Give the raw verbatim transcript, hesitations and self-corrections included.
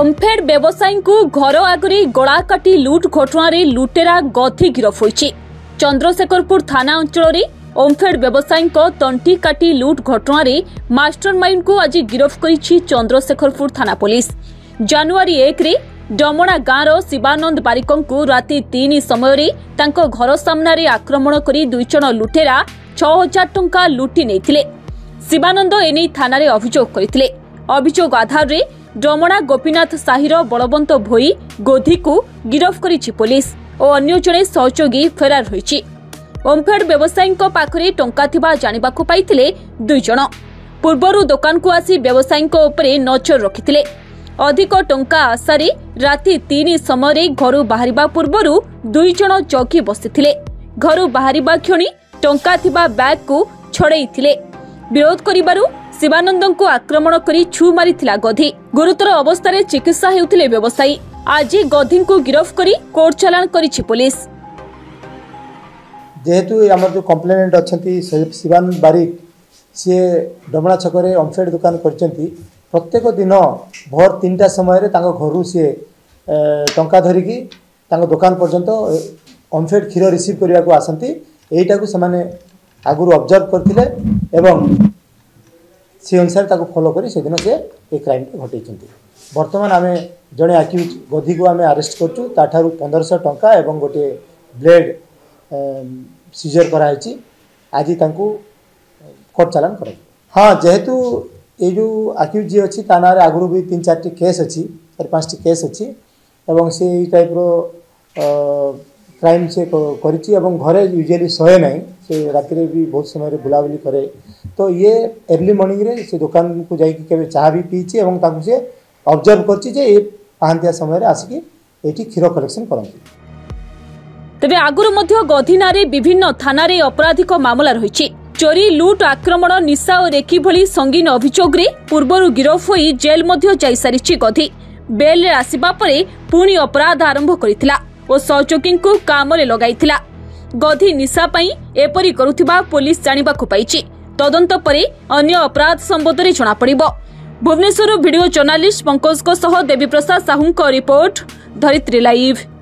ওমফেড ব্যবসায়ীଙ୍କୁ ঘর আগে গলা কাটি লুট ঘটনায় লুটেরা গধি গিরফ হয়েছে। চন্দ্রশেখরপুর থানা অঞ্চলের ওমফেড ব্যবসায়ীଙ୍କ তন্টি কাটি লুট ঘটনায় মাস্টরমাইন্ডକୁ আজি গিরফ করেছে চন্দ্রশেখরপুর থানা পুলিশ। জানুয়ারি একরে ডমনা গাঁর শিবানন্দ বারিকଙ୍କୁ রাতে তিন সময়ে তাଙ୍କ ঘর সামনারে আক্রমণ করে দুইজন লুটেরা ছয় হাজার টঙ্কা লুটি নেইଥିଲେ। শিবানন্দ এনে থানায় অভিযোগ করেছিলেন। অভিযোগ আধারে ডমনা গোপীনাথ সাহির বলবন্ত ভোই গোধিকু গিরফ করেছে পুলিশ ও অন্য জনে সহযোগী ফেরার হয়েছে। ওমফেড ব্যবসায়ীଙ୍କ পাখে টঙ্কা থিবা জানিবাকু পাইতিলে দুইজন। পূর্বরু দোকানকু আসি ব্যবসায়ীଙ୍କ উপরে নজর রাখিলে। অধিক টঙ্কা আশারে রাতে তিন সময়ে ঘরু বাহারিবা পূর্বরু দুইজন জগি বসিলে। ঘরু বাহারিবা ক্ষণি টঙ্কা থিবা ব্যাগকু ছড়াইলে। বিরোধ করিবারু শিবানন্দଙ୍କୁ আক্রমণ করে ছু মারিଥିଲା গধি। গুরুতর অবস্থায় চিকিৎসা হেউଥିଲେ ব্যবসায়ী। আজি গধিଙ୍କୁ গিরফ করে কোর্ট চালান করেছে পুলিশ। যেহেতু আমার যে কমপ্লেনেন্ট অনেক শিবানন্দ বারিক, সি ডমনা ছকরে ওমফেড দোকান করছেন। প্রত্যেক দিন ভোর তিনটা সময় তাঁর ঘর সি টঙ্কা ধরিকি তাঁর দোকান পর্যন্ত ওমফেড ক্ষীর রিসিভ করা আসতে। এইটা সে আগুর অবজর্ভ করলে এবং সেই অনুসারে তাকে ফলো করে সেদিন সে এই ক্রাইমটা ঘটাইছেন। বর্তমান আমি জনে আকিউজ গধিকু আমি আরেস্ট করছু। তাঠার পনেরোশো টঙ্কা এবং গোটে ব্লেড সিজর করা হয়েছি। আজি তাঁকু কোর্ট চালান করা। হ্যাঁ, যেহেতু এই যে আকিউজ যে অছি তা নাঁরে আগুরু বি তিন চারটি কেস অছি, চার পাঁচটি কেস অছি এবং সেই টাইপর ক্রাইম সে করেছি এবং ঘরে ইউজুয়ালি শোয়ে নাই। সে রাতে বি বহুত সময় বুলাবুলি করে। তো ইয়ে এর্লি মর্নিংরে সে দোকানকু যাই কেবে চাহা বি পিইছি এবং তাকে সে অবজর্ভ করছি যে এই পাহান্তিয়া সময় আসিকি এটি ক্ষীর কলেকশন করতে। তবে আগুরু মধ্য গধিনারে বিভিন্ন থানারে অপরাধিক মামলা রয়েছে। চোরি, লুট, আক্রমণ, নিশা ও রেকি ভলি সঙ্গীন অভিযোগে পূর্বরু গিরফ হয়ে জেল মধ্য যাই সারিছে গধি। বেলরে আসিবা পরে পুনি অপরাধ আরম্ভ করেছিল ও সহযোগীଙ୍କୁ কামরে লগাইছিল। গধি নিশা পাই এপরি করুথিবা পুলিশ জানিবাকু পাইছে। তদন্ত পরে অন্য অপরাধ সম্বন্ধে জনাপড়িব। ভুবনেশ্বরରୁ ভিডিও জর্নালিষ্ট পଙ୍କଜଙ୍କ ସହ ଦେବୀପ୍ରସାଦ ସାହୁଙ୍କ ରିପୋର୍ଟ, ଧରିତ୍ରୀ ଲାଇଭ୍।